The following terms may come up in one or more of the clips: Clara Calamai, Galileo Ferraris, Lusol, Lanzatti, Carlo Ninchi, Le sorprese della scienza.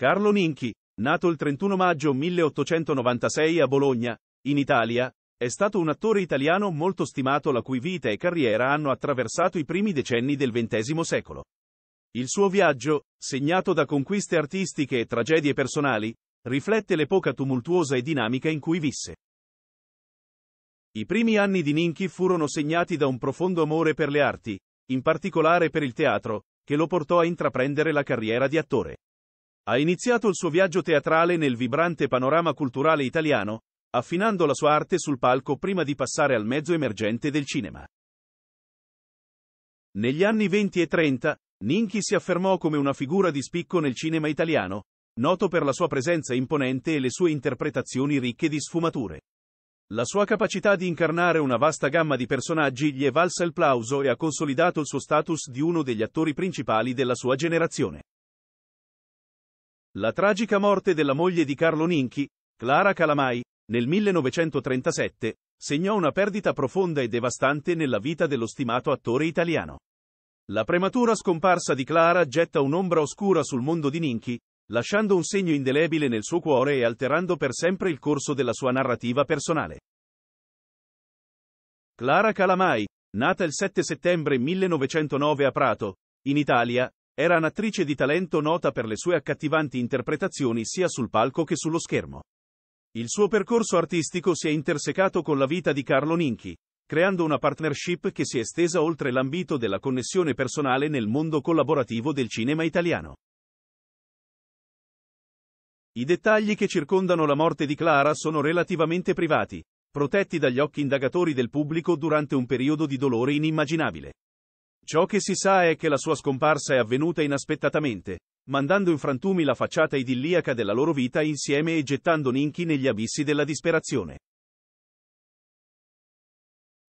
Carlo Ninchi, nato il 31 maggio 1896 a Bologna, in Italia, è stato un attore italiano molto stimato la cui vita e carriera hanno attraversato i primi decenni del XX secolo. Il suo viaggio, segnato da conquiste artistiche e tragedie personali, riflette l'epoca tumultuosa e dinamica in cui visse. I primi anni di Ninchi furono segnati da un profondo amore per le arti, in particolare per il teatro, che lo portò a intraprendere la carriera di attore. Ha iniziato il suo viaggio teatrale nel vibrante panorama culturale italiano, affinando la sua arte sul palco prima di passare al mezzo emergente del cinema. Negli anni 20 e 30, Ninchi si affermò come una figura di spicco nel cinema italiano, noto per la sua presenza imponente e le sue interpretazioni ricche di sfumature. La sua capacità di incarnare una vasta gamma di personaggi gli è valsa il plauso e ha consolidato il suo status di uno degli attori principali della sua generazione. La tragica morte della moglie di Carlo Ninchi, Clara Calamai, nel 1937, segnò una perdita profonda e devastante nella vita dello stimato attore italiano. La prematura scomparsa di Clara getta un'ombra oscura sul mondo di Ninchi, lasciando un segno indelebile nel suo cuore e alterando per sempre il corso della sua narrativa personale. Clara Calamai, nata il 7 settembre 1909 a Prato, in Italia, era un'attrice di talento nota per le sue accattivanti interpretazioni sia sul palco che sullo schermo. Il suo percorso artistico si è intersecato con la vita di Carlo Ninchi, creando una partnership che si è estesa oltre l'ambito della connessione personale nel mondo collaborativo del cinema italiano. I dettagli che circondano la morte di Clara sono relativamente privati, protetti dagli occhi indagatori del pubblico durante un periodo di dolore inimmaginabile. Ciò che si sa è che la sua scomparsa è avvenuta inaspettatamente, mandando in frantumi la facciata idilliaca della loro vita insieme e gettando Ninchi negli abissi della disperazione.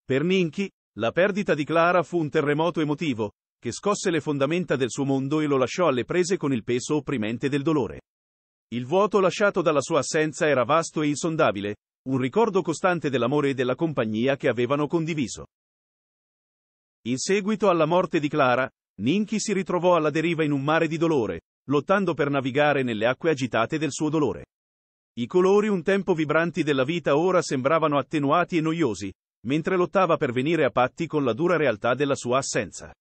Per Ninchi, la perdita di Clara fu un terremoto emotivo, che scosse le fondamenta del suo mondo e lo lasciò alle prese con il peso opprimente del dolore. Il vuoto lasciato dalla sua assenza era vasto e insondabile, un ricordo costante dell'amore e della compagnia che avevano condiviso. In seguito alla morte di Clara, Ninchi si ritrovò alla deriva in un mare di dolore, lottando per navigare nelle acque agitate del suo dolore. I colori un tempo vibranti della vita ora sembravano attenuati e noiosi, mentre lottava per venire a patti con la dura realtà della sua assenza.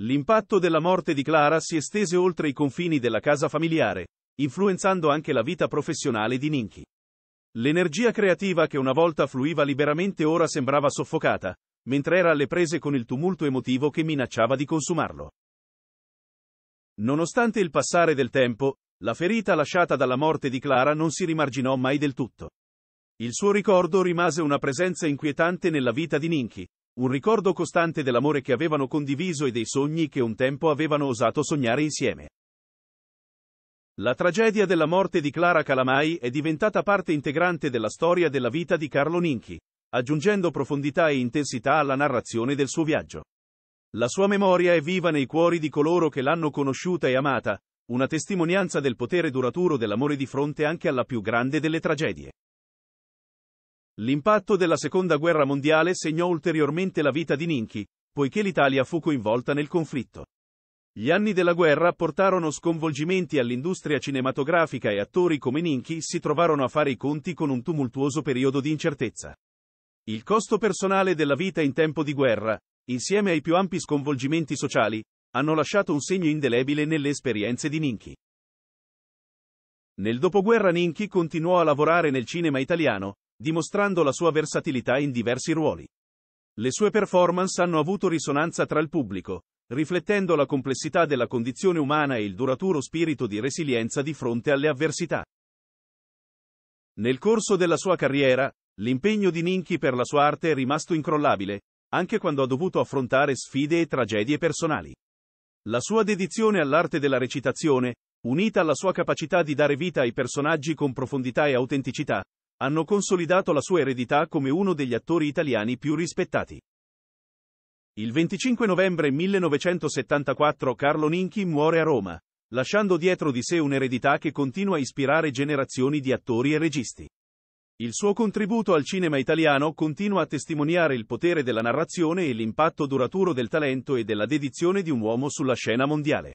L'impatto della morte di Clara si estese oltre i confini della casa familiare, influenzando anche la vita professionale di Ninchi. L'energia creativa che una volta fluiva liberamente ora sembrava soffocata, mentre era alle prese con il tumulto emotivo che minacciava di consumarlo. Nonostante il passare del tempo, la ferita lasciata dalla morte di Clara non si rimarginò mai del tutto. Il suo ricordo rimase una presenza inquietante nella vita di Ninchi, un ricordo costante dell'amore che avevano condiviso e dei sogni che un tempo avevano osato sognare insieme. La tragedia della morte di Clara Calamai è diventata parte integrante della storia della vita di Carlo Ninchi, aggiungendo profondità e intensità alla narrazione del suo viaggio. La sua memoria è viva nei cuori di coloro che l'hanno conosciuta e amata, una testimonianza del potere duraturo dell'amore di fronte anche alla più grande delle tragedie. L'impatto della Seconda Guerra Mondiale segnò ulteriormente la vita di Ninchi, poiché l'Italia fu coinvolta nel conflitto. Gli anni della guerra portarono sconvolgimenti all'industria cinematografica e attori come Ninchi si trovarono a fare i conti con un tumultuoso periodo di incertezza. Il costo personale della vita in tempo di guerra, insieme ai più ampi sconvolgimenti sociali, hanno lasciato un segno indelebile nelle esperienze di Ninchi. Nel dopoguerra Ninchi continuò a lavorare nel cinema italiano, dimostrando la sua versatilità in diversi ruoli. Le sue performance hanno avuto risonanza tra il pubblico, riflettendo la complessità della condizione umana e il duraturo spirito di resilienza di fronte alle avversità. Nel corso della sua carriera, l'impegno di Ninchi per la sua arte è rimasto incrollabile, anche quando ha dovuto affrontare sfide e tragedie personali. La sua dedizione all'arte della recitazione, unita alla sua capacità di dare vita ai personaggi con profondità e autenticità, hanno consolidato la sua eredità come uno degli attori italiani più rispettati. Il 25 novembre 1974 Carlo Ninchi muore a Roma, lasciando dietro di sé un'eredità che continua a ispirare generazioni di attori e registi. Il suo contributo al cinema italiano continua a testimoniare il potere della narrazione e l'impatto duraturo del talento e della dedizione di un uomo sulla scena mondiale.